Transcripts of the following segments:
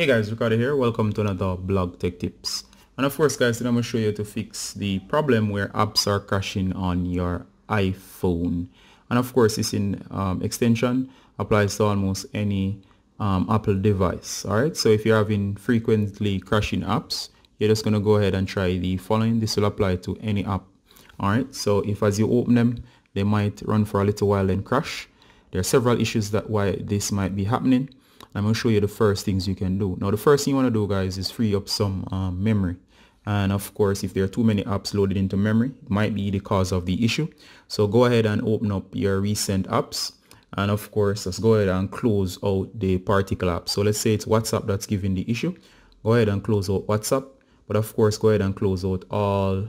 Hey guys, Ricardo here, welcome to another Black Tech Tips. And of course guys, today I'm going to show you to fix the problem where apps are crashing on your iPhone. And of course this extension applies to almost any Apple device. Alright, so if you're having frequently crashing apps, you're just going to go ahead and try the following. This will apply to any app. Alright, so if as you open them, they might run for a little while and crash. There are several issues that why this might be happening. I'm going to show you the first things you can do. Now the first thing you want to do guys is free up some memory, and of course if there are too many apps loaded into memory, it might be the cause of the issue. So go ahead and open up your recent apps, and of course let's go ahead and close out the particular app. So let's say it's WhatsApp that's giving the issue. Go ahead and close out WhatsApp, but of course go ahead and close out all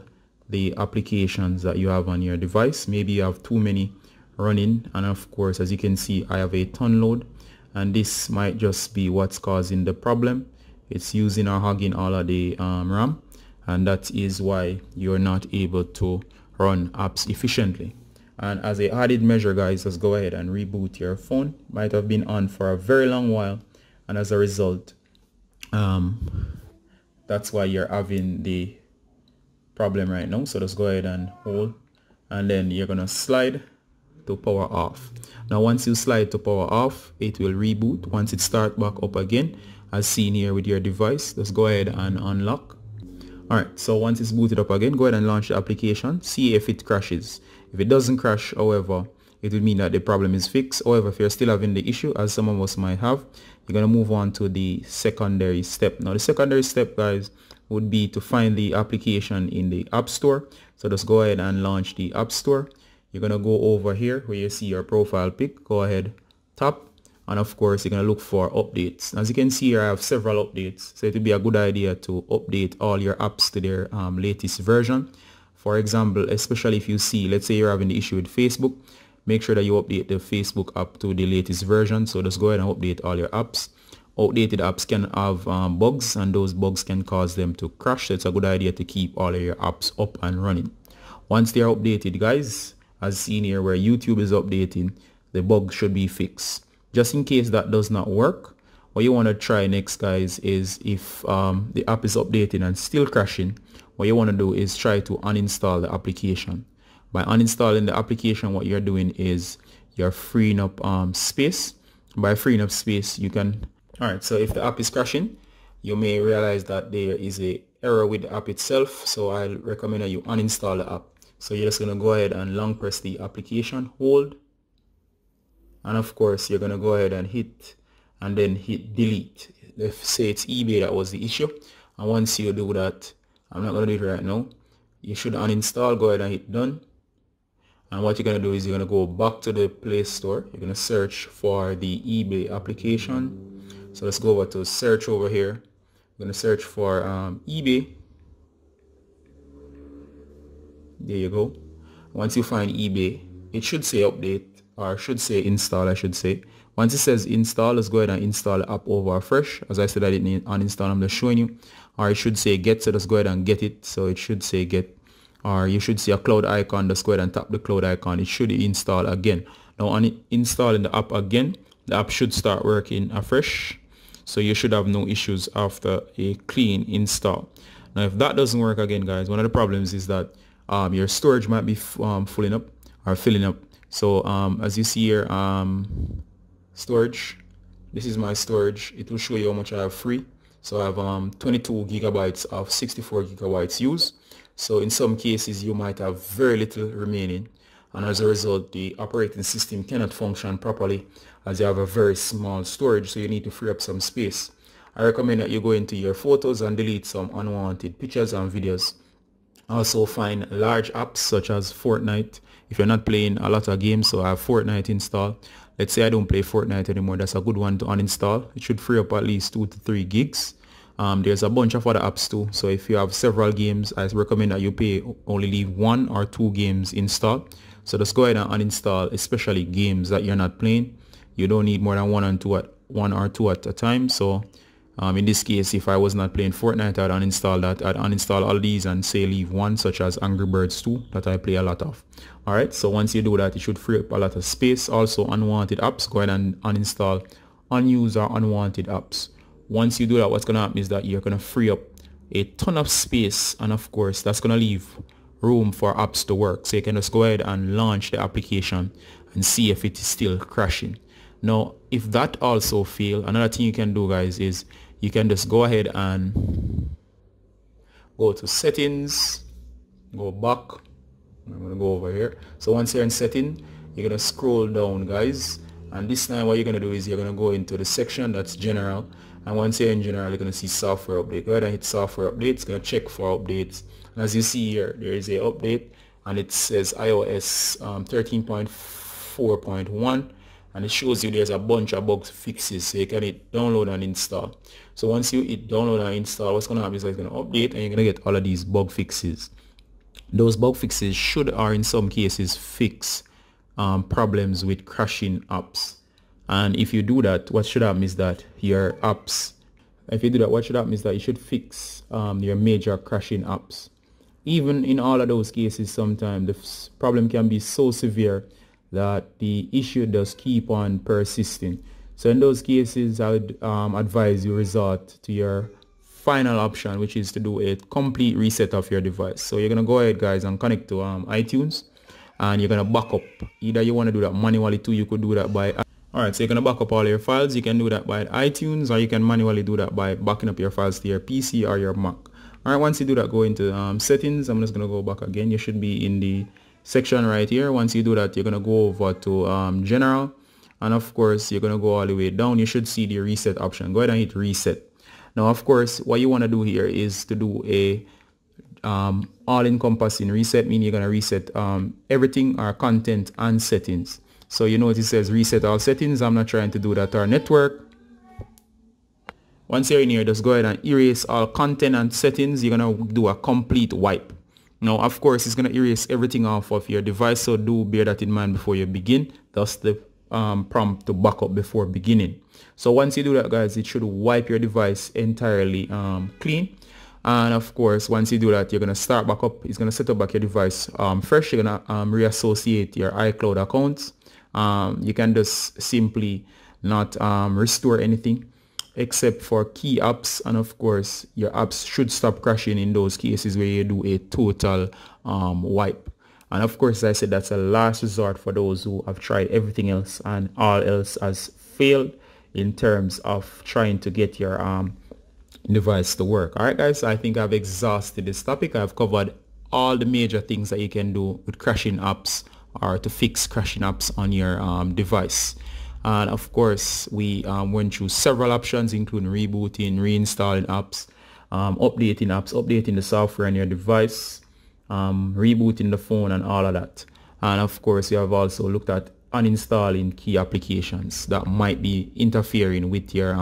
the applications that you have on your device. Maybe you have too many running, and of course as you can see I have a ton load. And this might just be what's causing the problem. It's using or hogging all of the RAM, and that is why you're not able to run apps efficiently. And as a added measure guys, let's go ahead and reboot your phone. Might have been on for a very long while, and as a result that's why you're having the problem right now. So let's go ahead and hold, and then you're gonna slide to power off. Now once you slide to power off, it will reboot. Once it starts back up again as seen here with your device, let's go ahead and unlock. Alright, so once it's booted up again, go ahead and launch the application, see if it crashes. If it doesn't crash, however, it would mean that the problem is fixed. However, if you're still having the issue, as some of us might have, you're going to move on to the secondary step. Now the secondary step guys would be to find the application in the App Store. So just go ahead and launch the App Store. You're going to go over here where you see your profile pic. Go ahead, tap, and of course you're going to look for updates. As you can see here, I have several updates, so it would be a good idea to update all your apps to their latest version. For example, especially if you see, let's say you're having the issue with Facebook, make sure that you update the Facebook app to the latest version. So just go ahead and update all your apps. Outdated apps can have bugs, and those bugs can cause them to crash, so it's a good idea to keep all of your apps up and running. Once they are updated guys, as seen here where YouTube is updating, the bug should be fixed. Just in case that does not work, what you want to try next guys is if the app is updating and still crashing, what you want to do is try to uninstall the application. By uninstalling the application, what you're doing is you're freeing up space. By freeing up space, you can... Alright, so if the app is crashing, you may realize that there is an error with the app itself, so I'll recommend that you uninstall the app. So you're just going to go ahead and long press the application, hold, and of course you're going to go ahead and hit delete. Let's say it's eBay that was the issue, and once you do that, I'm not going to do it right now, you should uninstall, go ahead and hit done. And what you're going to do is you're going to go back to the Play Store, you're going to search for the eBay application. So let's go over to search over here, we're going to search for eBay. There you go. Once you find eBay, it should say update, or should say install I should say. Once it says install, let's go ahead and install the app over fresh. As I said, I didn't uninstall, I'm just showing you. Or it should say get, so let's go ahead and get it. So it should say get, or you should see a cloud icon, just go ahead and tap the cloud icon. It should install again. Now on installing the app again, the app should start working afresh, so you should have no issues after a clean install. Now if that doesn't work again guys, one of the problems is that your storage might be filling up. So as you see here, storage, this is my storage. It will show you how much I have free. So I have 22 gigabytes of 64 gigabytes used. So in some cases you might have very little remaining, and as a result the operating system cannot function properly as you have a very small storage, so you need to free up some space. I recommend that you go into your photos and delete some unwanted pictures and videos. Also find large apps such as Fortnite if you're not playing a lot of games. So I have Fortnite installed. Let's say I don't play Fortnite anymore, that's a good one to uninstall. It should free up at least 2 to 3 gigs. There's a bunch of other apps too, so if you have several games, I recommend that you only leave 1 or 2 games installed. So just go ahead and uninstall, especially games that you're not playing. You don't need more than 1 or 2 at a time. So in this case, if I was not playing Fortnite, I'd uninstall that. I'd uninstall all these and say leave one, such as Angry Birds 2 that I play a lot of. Alright, so once you do that, it should free up a lot of space. Also unwanted apps, go ahead and uninstall unused or unwanted apps. Once you do that, what's going to happen is that you're going to free up a ton of space, and of course that's going to leave room for apps to work. So you can just go ahead and launch the application and see if it is still crashing. Now if that also fails, another thing you can do, guys, is you can just go ahead and go to settings, go back. I'm going to go over here. So once you're in setting, you're going to scroll down, guys, and this time what you're going to do is you're going to go into the section that's general, and once you're in general, you're going to see software update. Go ahead and hit software updates. It's going to check for updates, and as you see here, there is a update and it says iOS 13.4.1, and it shows you there's a bunch of bug fixes, so you can hit download and install. So once you hit download and install, what's going to happen is it's going to update and you're going to get all of these bug fixes. Those bug fixes should, or in some cases, fix problems with crashing apps. And if you do that, what should happen is that your apps, if you do that, what should happen is that you should fix your major crashing apps. Even in all of those cases, sometimes the problem can be so severe that the issue does keep on persisting. So in those cases, I would advise you resort to your final option, which is to do a complete reset of your device. So you're gonna go ahead, guys, and connect to iTunes, and you're gonna back up. Either you want to do that manually too, you could do that by, alright, so you're gonna back up all your files. You can do that by iTunes, or you can manually do that by backing up your files to your PC or your Mac. Alright, once you do that, go into settings. I'm just gonna go back again. You should be in the section right here. Once you do that, you're gonna go over to general, and of course you're gonna go all the way down. You should see the reset option. Go ahead and hit reset. Now, of course, what you want to do here is to do a all-encompassing reset, meaning you're going to reset everything, our content and settings. So you notice it says reset all settings. I'm not trying to do that to our network. Once you're in here, just go ahead and erase all content and settings. You're going to do a complete wipe. Now, of course, it's going to erase everything off of your device, so do bear that in mind before you begin. That's the prompt to back up before beginning. So once you do that, guys, it should wipe your device entirely clean, and of course once you do that, you're gonna start back up. It's gonna set up back your device fresh. You're gonna reassociate your iCloud accounts. You can just simply not restore anything except for key apps, and of course your apps should stop crashing in those cases where you do a total wipe. And of course, as I said, that's a last resort for those who have tried everything else and all else has failed in terms of trying to get your device to work. All right, guys, I think I've exhausted this topic. I've covered all the major things that you can do with crashing apps or to fix crashing apps on your device. And of course, we went through several options, including rebooting, reinstalling apps, updating apps, updating the software on your device, rebooting the phone and all of that. And of course, we have also looked at uninstalling key applications that might be interfering with your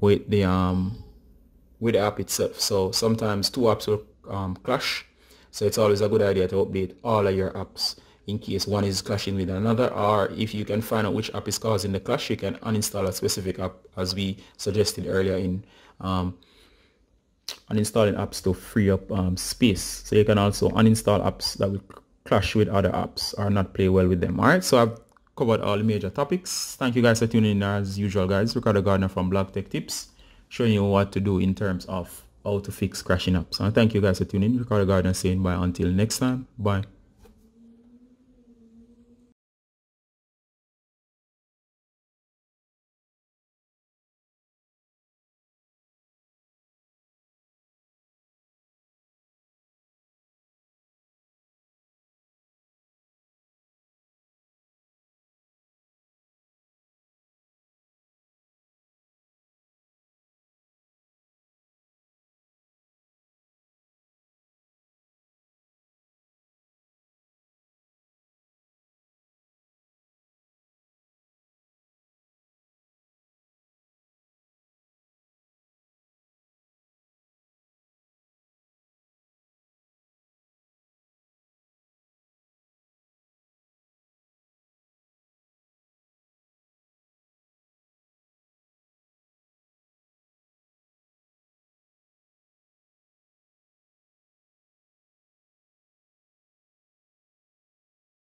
with the app itself. So sometimes two apps will clash, so it's always a good idea to update all of your apps in case one is clashing with another, or if you can find out which app is causing the clash, you can uninstall a specific app, as we suggested earlier in uninstalling apps to free up space. So you can also uninstall apps that will clash with other apps or not play well with them. All right, so I've covered all the major topics. Thank you guys for tuning in as usual, guys. Ricardo Gardner from Black Tech Tips, showing you what to do in terms of how to fix crashing apps. And thank you guys for tuning in. Ricardo Gardner saying bye until next time. Bye.